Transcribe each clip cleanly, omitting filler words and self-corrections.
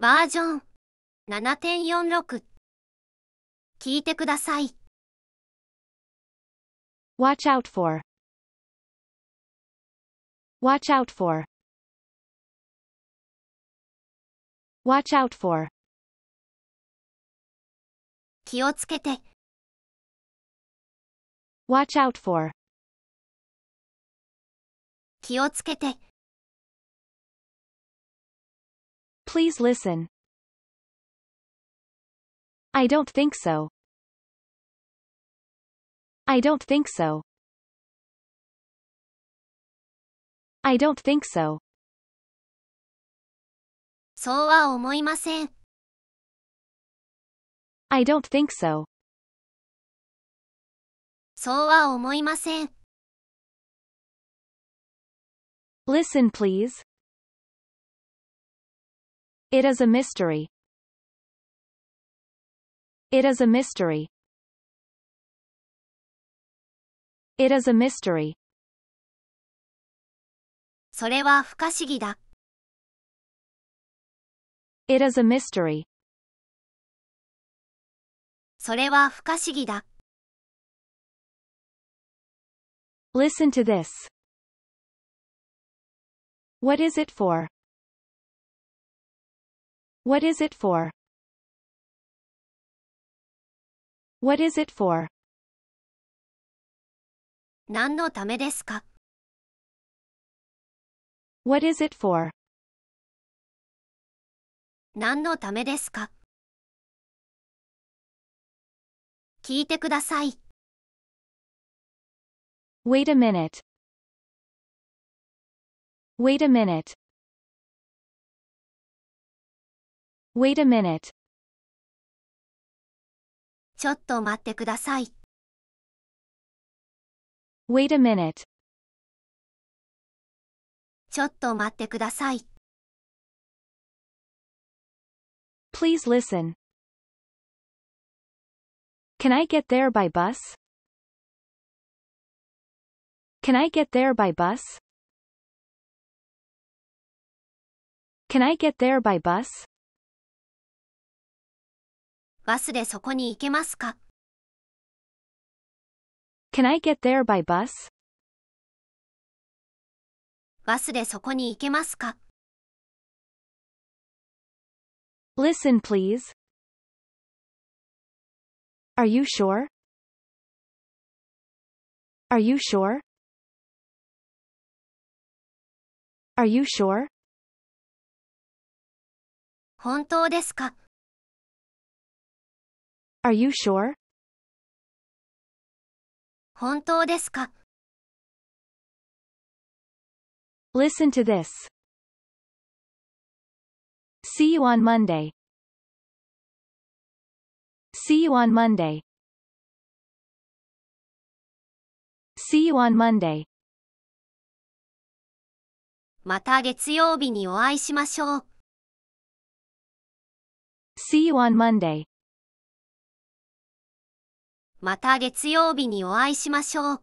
バージョン 7.46 聞いてください Watch out for Watch out for Watch out for 気をつけて Watch out for 気をつけて Please listen. I don't think so. I don't think so. I don't think so. そうは思いません。I don't think so. そうは思いません。Listen, please.It is a mystery. It is a mystery. It is a mystery. それは不可思議だ。It is a mystery. それは不可思議だ。Listen to this. What is it for?What is it for? What is it for? 何のためですか? What is it for? 何のためですか? 聞いてください。Wait a minute. Wait a minute.Wait a minute. ちょっと待ってください。Wait a minute. ちょっと待ってください。Please listen. Can I get there by bus? Can I get there by bus? Can I get there by bus?バスでそこに行けますか? Can I get there by bus? バスでそこに行けますか? Listen, please. Are you sure? Are you sure? Are you sure? 本当ですか?Are you sure? 本当ですか? Listen to this. See you on Monday. See you on Monday. See you on Monday. また月曜日にお会いしましょう。See you on Monday.また月曜日にお会いしましょう。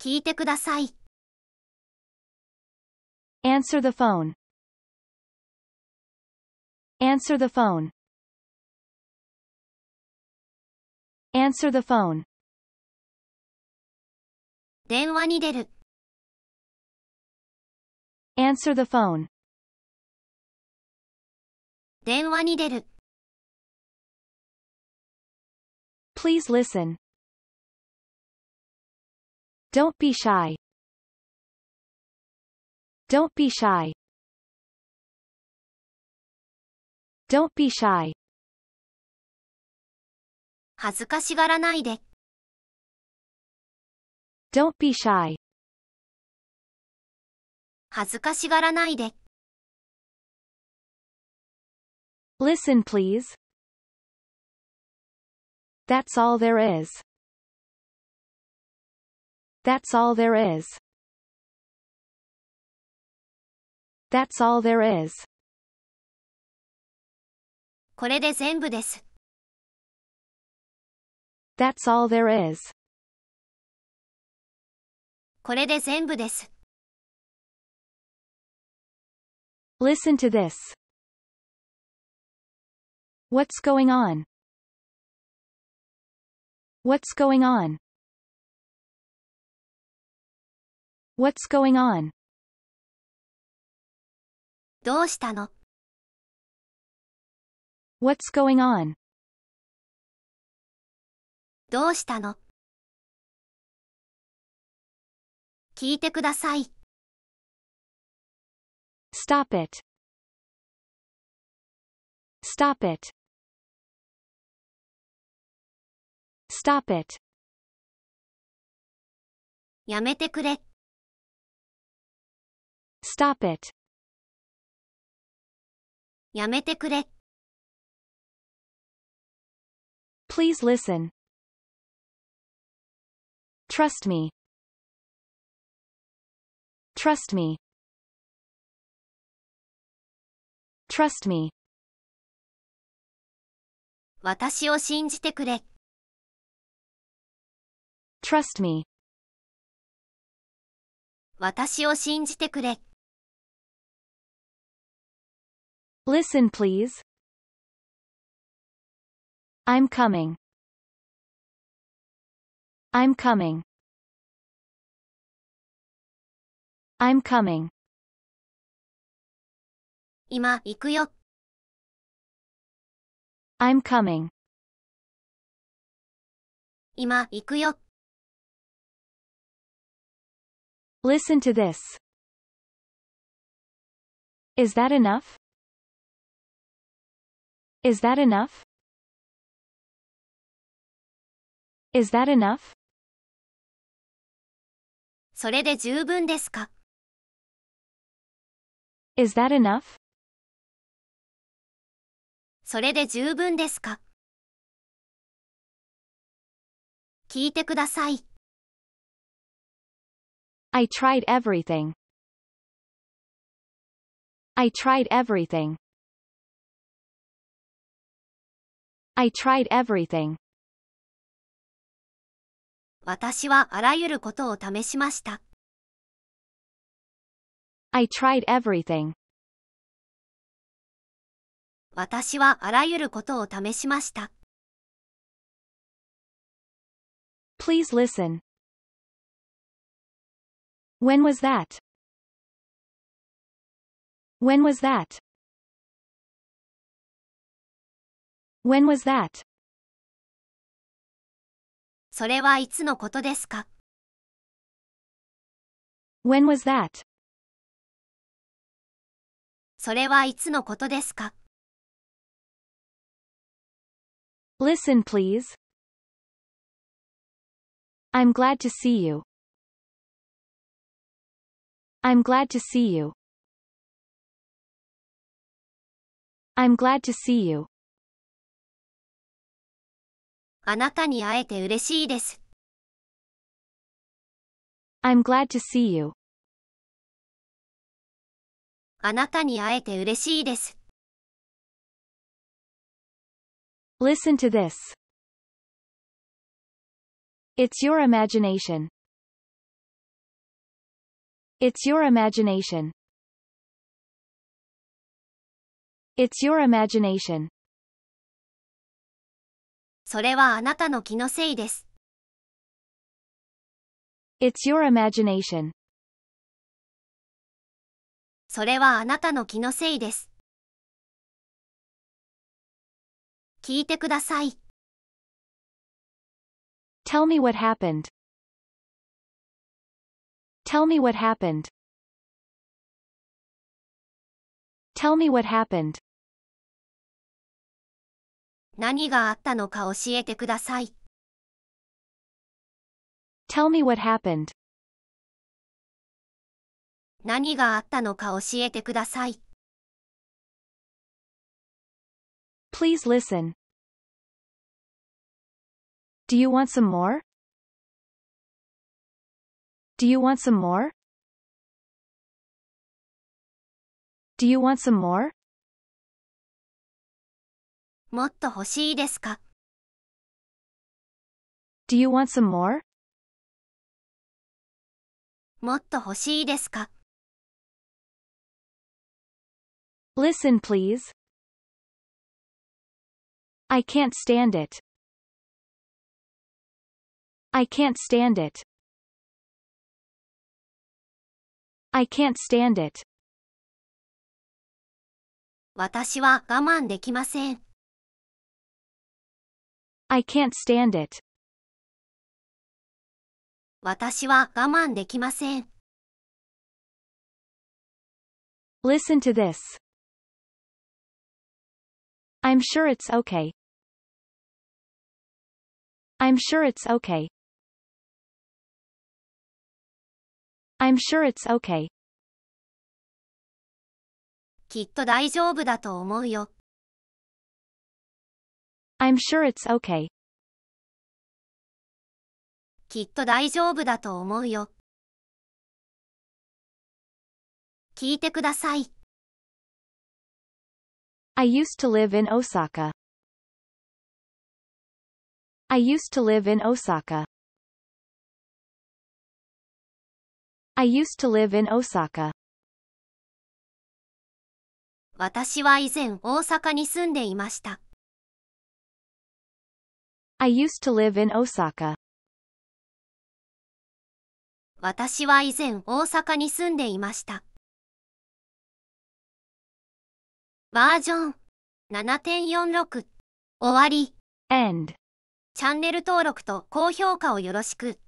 聞いてください。Answer the phone. Answer the phone. Answer the phone. 電話に出る。Answer the phone. 電話に出る。Please listen. Don't be shy. Don't be shy. Don't be shy. 恥ずかしがらないで。Don't be shy. 恥ずかしがらないで。Listen, please.That's all there is. That's all there is. That's all there is. これで全部です。That's all there is. これで全部です。Listen to this. What's going on? What's going on? What's going on? どうしたの? What's going on? どうしたの? 聞いてください。Stop it. Stop it. Stop it. やめてくれ。Stop it. やめてくれ。Please listen. Trust me. Trust me. Trust me. 私を信じてくれ。Trust me. 私を信じてくれ。Listen, please. I'm coming. I'm coming. I'm coming. 今行くよ。I'm coming. 今行くよ。Listen to this. Is that enough? Is that enough? Is that enough? それで十分ですか? Is that enough? それで十分ですか? 聞いてください。I tried everything. I tried everything. I tried everything. 私はあらゆることを試しました。I tried everything. 私はあらゆることを試しました。Please listen. When was that? When was that? When was that? それはいつのことですか? When was that? それはいつのことですか? Listen, please. I'm glad to see you. I'm glad to see you. I'm glad to see you. あなたに会えて嬉しいです。I'm glad to see you. あなたに会えて嬉しいです。Listen to this. It's your imagination. It's your imagination. It's your imagination. それはあなたの気のせいです。It's your imagination. それはあなたの気のせいです。聞いてください。Tell me what happened. Tell me what happened. Tell me what happened. 何があったのか教えてください。Tell me what happened. 何があったのか教えてください。Please listen. Do you want some more? Do you want some more? Do you want some more? もっと欲しいですか? Do you want some more? もっと欲しいですか? Listen please. I can't stand it. I can't stand it. I can't stand it. 私は我慢できません。I can't stand it. 私は我慢できません。Listen to this. I'm sure it's okay. I'm sure it's okay. I'm sure it's okay. きっと大丈夫だと思うよ。I'm sure it's okay. きっと大丈夫だと思うよ。聞いてください。I used to live in Osaka. I used to live in Osaka. I used to live in Osaka. 私は以前大阪に住んでいました。I used to live in Osaka. 私は以前大阪に住んでいました。バージョン 7.46 終わり。End。チャンネル登録と高評価をよろしく。